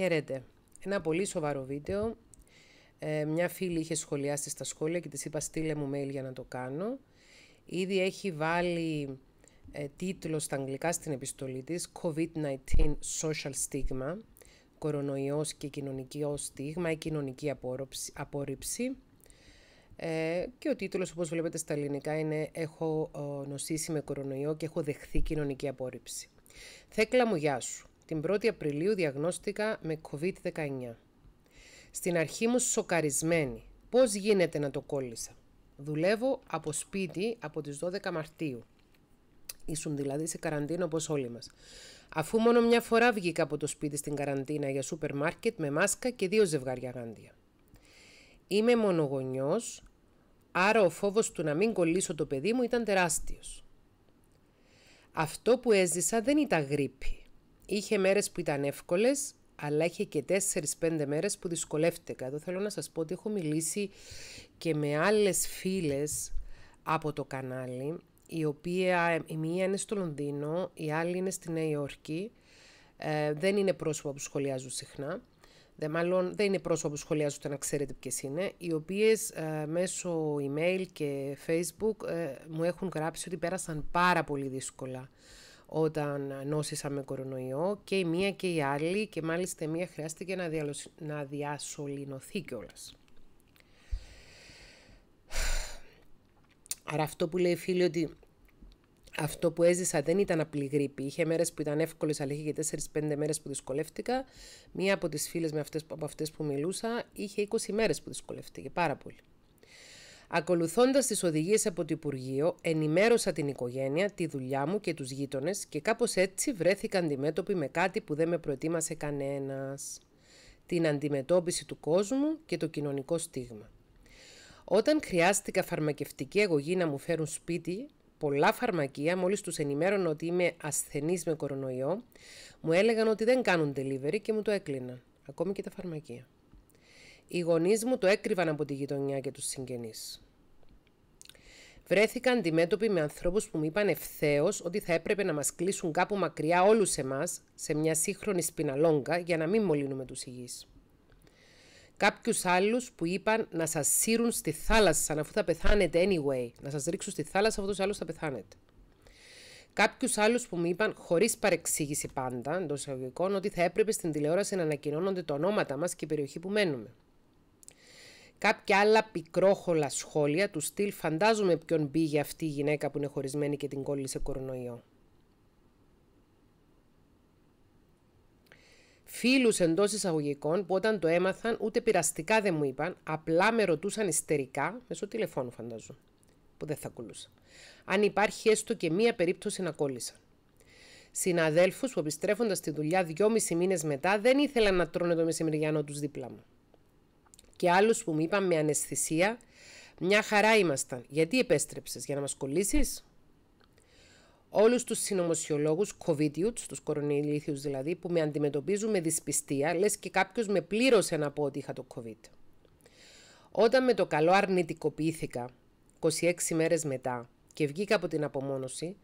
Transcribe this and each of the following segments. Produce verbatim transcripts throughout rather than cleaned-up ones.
Χαίρετε. Ένα πολύ σοβαρό βίντεο. Ε, μια φίλη είχε σχολιάσει στα σχόλια και της είπα στείλε μου mail για να το κάνω. Ήδη έχει βάλει ε, τίτλο στα αγγλικά στην επιστολή της κόβιντ δεκαεννιά Social Stigma, κορονοϊός και κοινωνικό στίγμα ή κοινωνική απόρριψη. Ε, και ο τίτλος, όπως βλέπετε στα ελληνικά, είναι «Έχω ο, νοσήσει με κορονοϊό και έχω δεχθεί κοινωνική απόρριψη». Θέκλα μου, γεια σου. Την πρώτη Απριλίου διαγνώστηκα με κόβιντ δεκαεννιά. Στην αρχή μου σοκαρισμένη. Πώς γίνεται να το κόλλησα. Δουλεύω από σπίτι από τις δώδεκα Μαρτίου. Ήσουν δηλαδή σε καραντίνα όπως όλοι μας. Αφού μόνο μια φορά βγήκα από το σπίτι στην καραντίνα για σούπερ μάρκετ με μάσκα και δύο ζευγάρια γάντια. Είμαι μονογονιός, άρα ο φόβος του να μην κολλήσω το παιδί μου ήταν τεράστιος. Αυτό που έζησα δεν ήταν γρίπη. Είχε μέρες που ήταν εύκολες, αλλά είχε και τέσσερις πέντε μέρες που δυσκολεύτηκα. Εδώ θέλω να σας πω ότι έχω μιλήσει και με άλλες φίλες από το κανάλι, η οποία η μία είναι στο Λονδίνο, η άλλη είναι στη Νέα Υόρκη. Ε, δεν είναι πρόσωπα που σχολιάζουν συχνά. Δε, μάλλον δεν είναι πρόσωπα που σχολιάζονται να ξέρετε ποιες είναι, οι οποίες ε, μέσω email και facebook ε, μου έχουν γράψει ότι πέρασαν πάρα πολύ δύσκολα όταν νόσησα με κορονοϊό και η μία και η άλλη, και μάλιστα η μία χρειάστηκε να, διαλωσ... να διασωληνωθεί κιόλας. Άρα αυτό που λέει η φίλη ότι αυτό που έζησα δεν ήταν απλή γρήπη. Είχε μέρες που ήταν εύκολες, αλλά είχε και τέσσερις πέντε μέρες που δυσκολεύτηκα. Μία από τις φίλες με αυτές, από αυτές που μιλούσα είχε είκοσι μέρες που δυσκολεύτηκε. Πάρα πολύ. Ακολουθώντας τις οδηγίες από το Υπουργείο, ενημέρωσα την οικογένεια, τη δουλειά μου και τους γείτονες και κάπως έτσι βρέθηκα αντιμέτωπη με κάτι που δεν με προετοίμασε κανένας. Την αντιμετώπιση του κόσμου και το κοινωνικό στίγμα. Όταν χρειάστηκα φαρμακευτική αγωγή να μου φέρουν σπίτι, πολλά φαρμακεία, μόλις τους ενημέρωνα ότι είμαι ασθενής με κορονοϊό, μου έλεγαν ότι δεν κάνουν delivery και μου το έκλειναν. Ακόμη και τα φαρμακεία. Οι γονείς μου το έκρυβαν από τη γειτονιά και τους συγγενείς. Βρέθηκαν αντιμέτωποι με ανθρώπους που μου είπαν ευθέως ότι θα έπρεπε να μας κλείσουν κάπου μακριά όλους εμάς, σε μια σύγχρονη σπιναλόγκα, για να μην μολύνουμε τους υγιείς. Κάποιους άλλους που είπαν να σας σύρουν στη θάλασσα, σαν αφού θα πεθάνετε anyway. Να σας ρίξουν στη θάλασσα, αυτός άλλος θα πεθάνετε. Κάποιους άλλους που μου είπαν, χωρίς παρεξήγηση πάντα, εντός εισαγωγικών, ότι θα έπρεπε στην τηλεόραση να ανακοινώνονται τα ονόματα μας και η περιοχή που μένουμε. Κάποια άλλα πικρόχολα σχόλια του στυλ, φαντάζομαι ποιον πήγε αυτή η γυναίκα που είναι χωρισμένη και την κόλλησε κορονοϊό. Φίλους εντός εισαγωγικών που όταν το έμαθαν ούτε πειραστικά δεν μου είπαν, απλά με ρωτούσαν ιστερικά, μέσω τηλεφώνου φαντάζομαι, που δεν θα ακολούσα, αν υπάρχει έστω και μία περίπτωση να κόλλησαν. Συναδέλφους που επιστρέφοντας στη δουλειά δυόμισι μήνες μετά δεν ήθελαν να τρώνε το μεσημεριανό τους δίπλα μου. Και άλλους που μου είπαν με αναισθησία, μια χαρά ήμασταν, γιατί επέστρεψες, για να μας κολλήσεις? Όλους τους συνωμοσιολόγους, κοβίτιουτς, τους κορονοϊλήθιους δηλαδή, που με αντιμετωπίζουν με δυσπιστία, λες και κάποιος με πλήρωσε να πω ότι είχα το COVID. Όταν με το καλό αρνητικοποιήθηκα, είκοσι έξι μέρες μετά, και βγήκα από την απομόνωση,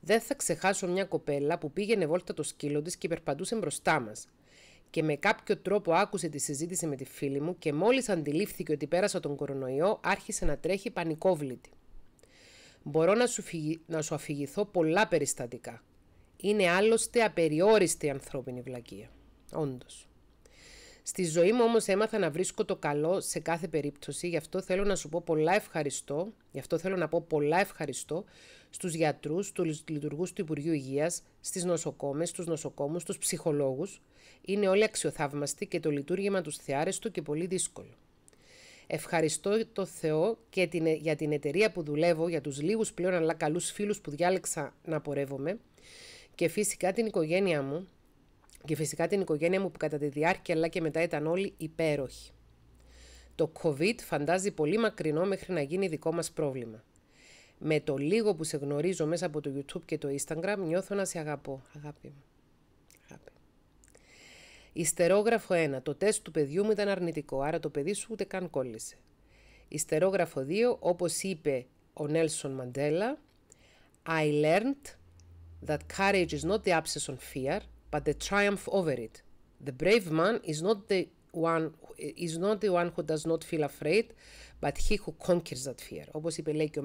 δεν θα ξεχάσω μια κοπέλα που πήγαινε βόλτα το σκύλο της και περπατούσε μπροστά μας. Και με κάποιο τρόπο άκουσε τη συζήτηση με τη φίλη μου και μόλις αντιλήφθηκε ότι πέρασα τον κορονοϊό, άρχισε να τρέχει πανικόβλητη. Μπορώ να σου, φυγη... να σου αφηγηθώ πολλά περιστατικά. Είναι άλλωστε απεριόριστη η ανθρώπινη βλακεία. Όντως. Στη ζωή μου όμως έμαθα να βρίσκω το καλό σε κάθε περίπτωση, γι' αυτό θέλω να σου πω πολλά ευχαριστώ, γι' αυτό θέλω να πω πολλά ευχαριστώ στους γιατρούς, στους λειτουργούς του Υπουργείου Υγείας, στις νοσοκόμες, στους νοσοκόμους, στους ψυχολόγους. Είναι όλοι αξιοθαύμαστοι και το λειτουργήμα τους θεάρεστο και πολύ δύσκολο. Ευχαριστώ το Θεό και την, για την εταιρεία που δουλεύω, για τους λίγους πλέον αλλά καλούς φίλους που διάλεξα να πορεύομαι και φυσικά την οικογένειά μου και φυσικά την οικογένεια μου που κατά τη διάρκεια αλλά και μετά ήταν όλοι υπέροχοι. Το COVID φαντάζει πολύ μακρινό μέχρι να γίνει δικό μας πρόβλημα. Με το λίγο που σε γνωρίζω μέσα από το YouTube και το Instagram νιώθω να σε αγαπώ. Αγάπη μου. Αγάπη. Ιστερόγραφο ένα. Το τεστ του παιδιού μου ήταν αρνητικό, άρα το παιδί σου ούτε καν κόλλησε. Ιστερόγραφο δύο. Όπως είπε ο Νέλσον Μαντέλα, I learned that courage is not the absence of fear, but the triumph over it. The brave man is not the one is not the one who does not feel afraid, but he who conquers that fear. Όπως είπε λέει και ο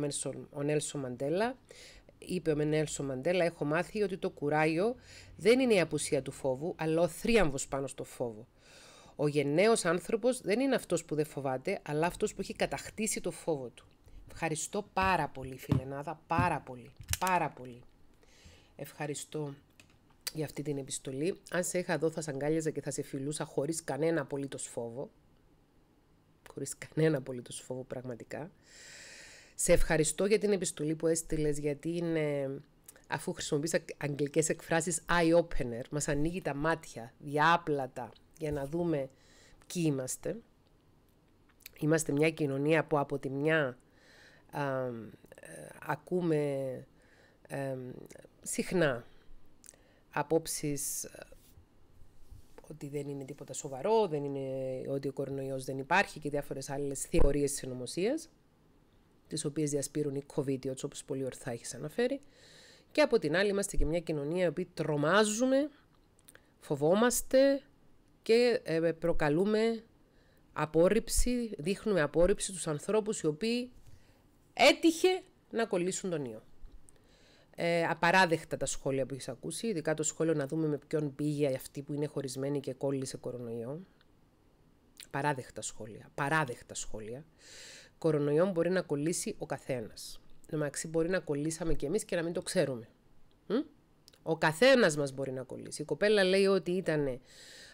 Nelson Mandela, είπε ο Nelson Mandela, έχω μάθει ότι το κουράγιο δεν είναι η απουσία του φόβου, αλλά ο θρίαμβος πάνω στο φόβο. Ο γενναίος άνθρωπος δεν είναι αυτός που δεν φοβάται, αλλά αυτός που έχει κατακτήσει το φόβο του. Ευχαριστώ πάρα πολύ, φιλενάδα, πάρα πολύ, πάρα πολύ. Ευχαριστώ για αυτή την επιστολή. Αν σε είχα εδώ θα σε αγκάλιαζα και θα σε φιλούσα χωρίς κανένα απολύτως φόβο. Χωρίς κανένα απολύτως φόβο πραγματικά. Σε ευχαριστώ για την επιστολή που έστειλες, γιατί είναι, αφού χρησιμοποίησα αγγλικές εκφράσεις, eye-opener. Μας ανοίγει τα μάτια, διάπλατα, για να δούμε ποιοι είμαστε. Είμαστε μια κοινωνία που από τη μια α, α, α, ακούμε α, συχνά απόψεις ότι δεν είναι τίποτα σοβαρό, δεν είναι, ότι ο κορονοϊός δεν υπάρχει και διάφορες άλλες θεωρίες της συνωμοσίας, τις οποίες διασπείρουν οι κοβίδιωτς, όπως πολύ ορθά έχεις αναφέρει. Και από την άλλη είμαστε και μια κοινωνία που τρομάζουμε, φοβόμαστε και προκαλούμε απόρριψη, δείχνουμε απόρριψη στους ανθρώπους οι οποίοι έτυχε να κολλήσουν τον ιό. Ε, απαράδεκτα τα σχόλια που έχεις ακούσει, ειδικά το σχόλιο να δούμε με ποιον πήγε αυτή που είναι χωρισμένη και κόλλησε κορονοϊό. Παράδεκτα σχόλια, παράδεκτα σχόλια. Κορονοϊόν μπορεί να κολλήσει ο καθένας. Νομαξύ μπορεί να κολλήσαμε κι εμείς και να μην το ξέρουμε. Ο καθένας μας μπορεί να κολλήσει. Η κοπέλα λέει ότι ήταν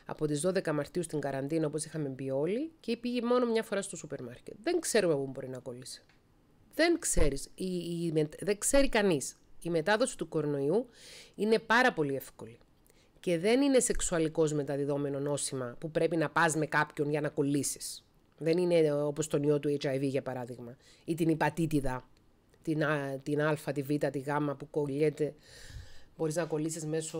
από τις δώδεκα Μαρτίου στην καραντίνα, όπως είχαμε μπει όλοι, και πήγε μόνο μια φορά στο σούπερ μάρκετ. Δεν ξέρουμε πού μπορεί να κολλήσει. Δεν ξέρεις. Η, η, η, δεν ξέρει κανείς. Η μετάδοση του κορονοϊού είναι πάρα πολύ εύκολη. Και δεν είναι σεξουαλικός μεταδιδόμενο νόσημα που πρέπει να πας με κάποιον για να κολλήσεις. Δεν είναι όπως τον ιό του H I V, για παράδειγμα, ή την υπατίτιδα, την, την α, τη β, τη γ που κολλιέται. Μπορείς να κολλήσεις μέσω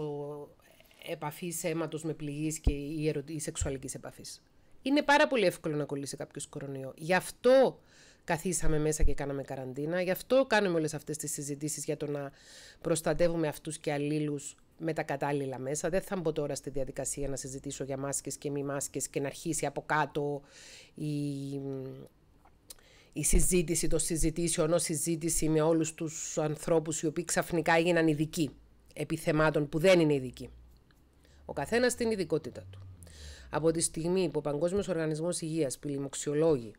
επαφής αίματος με πληγής και η, ερω... η σεξουαλικής επαφής. Είναι πάρα πολύ εύκολο να κολλήσει κάποιος κορονοϊό. Γι' αυτό καθίσαμε μέσα και κάναμε καραντίνα. Γι' αυτό κάνουμε όλες αυτές τις συζητήσεις για το να προστατεύουμε αυτούς και αλλήλους με τα κατάλληλα μέσα. Δεν θα μπω τώρα στη διαδικασία να συζητήσω για μάσκες και μη μάσκες και να αρχίσει από κάτω η, η συζήτηση, το συζητήσιο, ενώ συζήτηση με όλους τους ανθρώπους οι οποίοι ξαφνικά έγιναν ειδικοί επιθεμάτων που δεν είναι ειδικοί. Ο καθένας στην ειδικότητα του. Από τη στιγμή που ο Παγκόσμιος Οργανισμός Υγείας, πλημοξιολόγοι,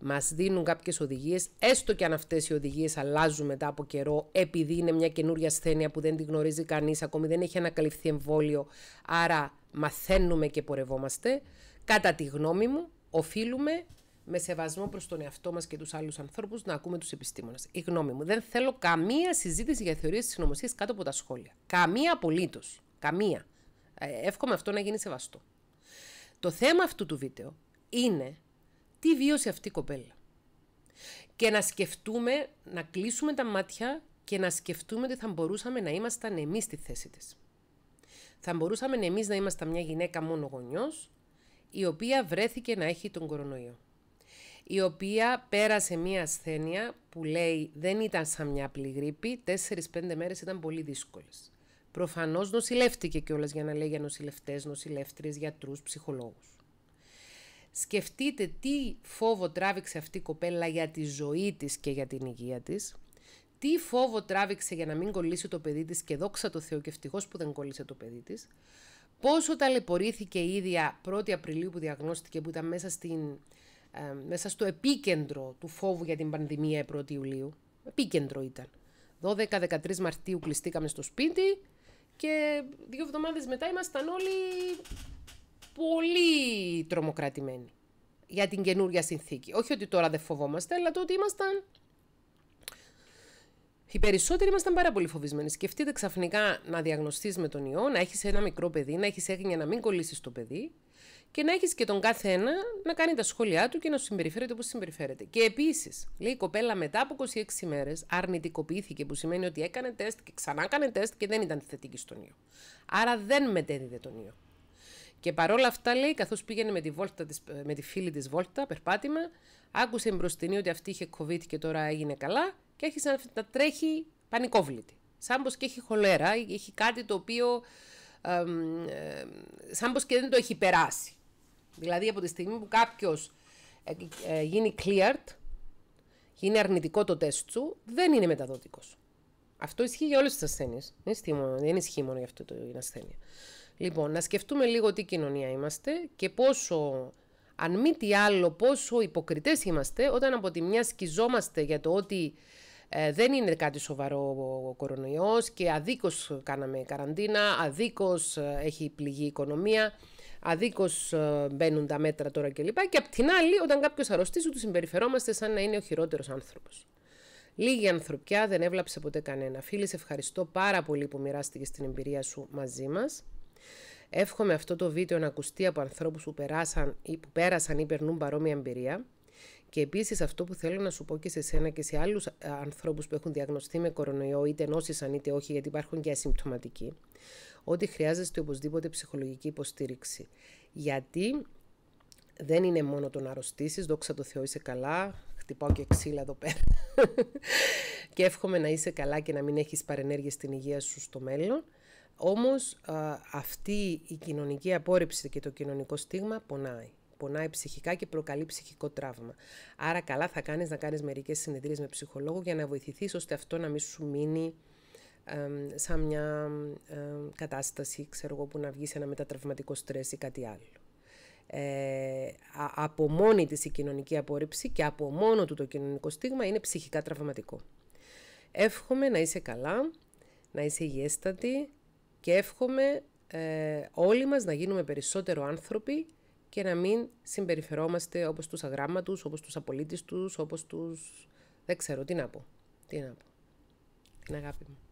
μας δίνουν κάποιες οδηγίες, έστω και αν αυτές οι οδηγίες αλλάζουν μετά από καιρό, επειδή είναι μια καινούρια ασθένεια που δεν την γνωρίζει κανείς, ακόμη δεν έχει ανακαλυφθεί εμβόλιο, άρα μαθαίνουμε και πορευόμαστε. Κατά τη γνώμη μου, οφείλουμε με σεβασμό προς τον εαυτό μας και τους άλλους ανθρώπους να ακούμε τους επιστήμονες. Η γνώμη μου. Δεν θέλω καμία συζήτηση για θεωρίες της συνωμοσίας κάτω από τα σχόλια. Καμία απολύτως. Καμία. Ε, εύχομαι αυτό να γίνει σεβαστό. Το θέμα αυτού του βίντεο είναι τι βίωσε αυτή η κοπέλα. Και να σκεφτούμε, να κλείσουμε τα μάτια και να σκεφτούμε ότι θα μπορούσαμε να ήμασταν εμείς στη θέση της. Θα μπορούσαμε εμείς να ήμασταν μια γυναίκα μόνο γονιός, η οποία βρέθηκε να έχει τον κορονοϊό. Η οποία πέρασε μια ασθένεια που λέει δεν ήταν σαν μια απλή γρήπη, τέσσερις πέντε μέρες ήταν πολύ δύσκολες. Προφανώς νοσηλεύτηκε κιόλας για να λέει για νοσηλευτές, νοσηλεύτριες, γιατρούς, ψυχολόγους. Σκεφτείτε τι φόβο τράβηξε αυτή η κοπέλα για τη ζωή της και για την υγεία της. Τι φόβο τράβηξε για να μην κολλήσει το παιδί της και δόξα τω Θεώ και ευτυχώς που δεν κόλλησε το παιδί της. Πόσο ταλαιπωρήθηκε η ίδια πρώτη Απριλίου που διαγνώστηκε, που ήταν μέσα, στην, ε, μέσα στο επίκεντρο του φόβου για την πανδημία πρώτη Ιουλίου. Επίκεντρο ήταν. δώδεκα δεκατρείς Μαρτίου κλειστήκαμε στο σπίτι και δύο εβδομάδες μετά ήμασταν όλοι πολύ τρομοκρατημένοι για την καινούργια συνθήκη. Όχι ότι τώρα δεν φοβόμαστε, αλλά το ότι ήμασταν... Οι περισσότεροι ήμασταν πάρα πολύ φοβισμένοι. Σκεφτείτε ξαφνικά να διαγνωστείς με τον ιό, να έχεις ένα μικρό παιδί, να έχεις έγνοια να μην κολλήσεις το παιδί και να έχεις και τον κάθε ένα να κάνει τα σχόλιά του και να σου συμπεριφέρεται όπως συμπεριφέρεται. Και επίσης, λέει η κοπέλα, μετά από είκοσι έξι μέρες αρνητικοποιήθηκε, που σημαίνει ότι έκανε τεστ και ξανά έκανε τεστ και δεν ήταν θετική στον ιό. Άρα δεν μετέδιδε τον ιό. Και παρόλα αυτά, λέει, καθώς πήγαινε με τη, βόλτα της, με τη φίλη της βόλτα, περπάτημα, άκουσε μπροστινή ότι αυτή είχε COVID και τώρα έγινε καλά και άρχισε να τρέχει πανικόβλητη. Σαν πως και έχει χολέρα, έχει κάτι το οποίο ε, ε, σαν πως και δεν το έχει περάσει. Δηλαδή από τη στιγμή που κάποιος ε, ε, γίνει cleared, γίνει αρνητικό το τεστ σου, δεν είναι μεταδοτικός. Αυτό ισχύει για όλες τις ασθένειες. Δεν ισχύει μόνο για αυτό το ασθένεια. Λοιπόν, να σκεφτούμε λίγο τι κοινωνία είμαστε και πόσο, αν μη τι άλλο, πόσο υποκριτές είμαστε όταν από τη μια σκιζόμαστε για το ότι ε, δεν είναι κάτι σοβαρό ο κορονοϊός και αδίκως κάναμε καραντίνα, αδίκως ε, έχει πληγεί η οικονομία, αδίκως ε, μπαίνουν τα μέτρα τώρα κλπ. Και, και απ' την άλλη, όταν κάποιος αρρωστήσει, του συμπεριφερόμαστε σαν να είναι ο χειρότερος άνθρωπος. Λίγη ανθρωπιά, δεν έβλαψε ποτέ κανένα. Φίλοι, σε ευχαριστώ πάρα πολύ που μοιράστηκες την εμπειρία σου μαζί μας. Εύχομαι αυτό το βίντεο να ακουστεί από ανθρώπους που πέρασαν ή, που πέρασαν ή περνούν παρόμοια εμπειρία. Και επίσης αυτό που θέλω να σου πω και σε εσένα και σε άλλους ανθρώπους που έχουν διαγνωστεί με κορονοϊό, είτε νόσησαν είτε όχι, γιατί υπάρχουν και ασυμπτωματικοί, ότι χρειάζεστε οπωσδήποτε ψυχολογική υποστήριξη. Γιατί δεν είναι μόνο το να αρρωστήσεις, δόξα τω Θεώ είσαι καλά, χτυπάω και ξύλα εδώ πέρα. Και εύχομαι να είσαι καλά και να μην έχεις παρενέργειες στην υγεία σου στο μέλλον. Όμως α, αυτή η κοινωνική απόρριψη και το κοινωνικό στίγμα πονάει. Πονάει ψυχικά και προκαλεί ψυχικό τραύμα. Άρα καλά θα κάνεις να κάνεις μερικές συνεδρίες με ψυχολόγο για να βοηθηθείς ώστε αυτό να μην σου μείνει ε, σαν μια ε, κατάσταση, ξέρω εγώ, που να βγει σε ένα μετατραυματικό στρες ή κάτι άλλο. Ε, από μόνη της η κοινωνική απόρριψη και από μόνο του το κοινωνικό στίγμα είναι ψυχικά τραυματικό. Εύχομαι να είσαι καλά, να είσαι υγιέστατη και εύχομαι ε, όλοι μας να γίνουμε περισσότερο άνθρωποι και να μην συμπεριφερόμαστε όπως τους αγράμματους, όπως τους απολύτιστους, όπως τους... δεν ξέρω, τι να πω, τι να πω, την αγάπη μου.